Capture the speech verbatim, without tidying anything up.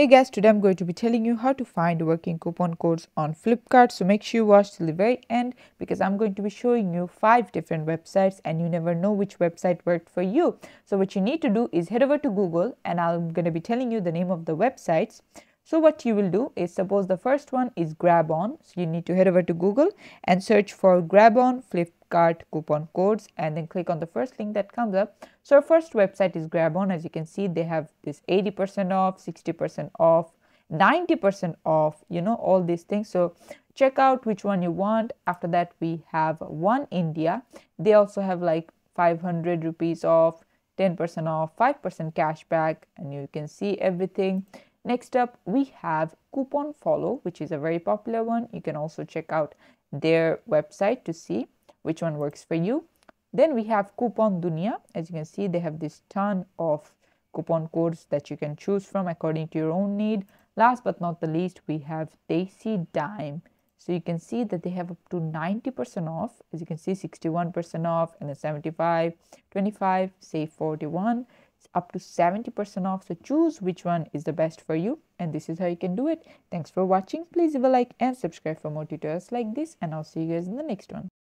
Hey guys, today I'm going to be telling you how to find working coupon codes on Flipkart, so make sure you watch till the very end because I'm going to be showing you five different websites and you never know which website worked for you. So what you need to do is head over to Google and I'm going to be telling you the name of the websites. So what you will do is, suppose the first one is GrabOn, so you need to head over to Google and search for GrabOn Flipkart coupon codes and then click on the first link that comes up. So our first website is GrabOn. As you can see, they have this eighty percent off, sixty percent off, ninety percent off, you know, all these things. So check out which one you want. After that, we have One India. They also have like five hundred rupees off, ten percent off, five percent cashback, and you can see everything. Next up, we have Coupon Follow, which is a very popular one. You can also check out their website to see which one works for you. Then we have Coupon Dunia. As you can see, they have this ton of coupon codes that you can choose from according to your own need. Last but not the least, we have Desi Dime. So you can see that they have up to ninety percent off. As you can see, sixty-one percent off, and then seventy-five, twenty-five, save forty-one. It's up to seventy percent off, so choose which one is the best for you, and this is how you can do it. Thanks for watching. Please leave a like and subscribe for more tutorials like this, and I'll see you guys in the next one.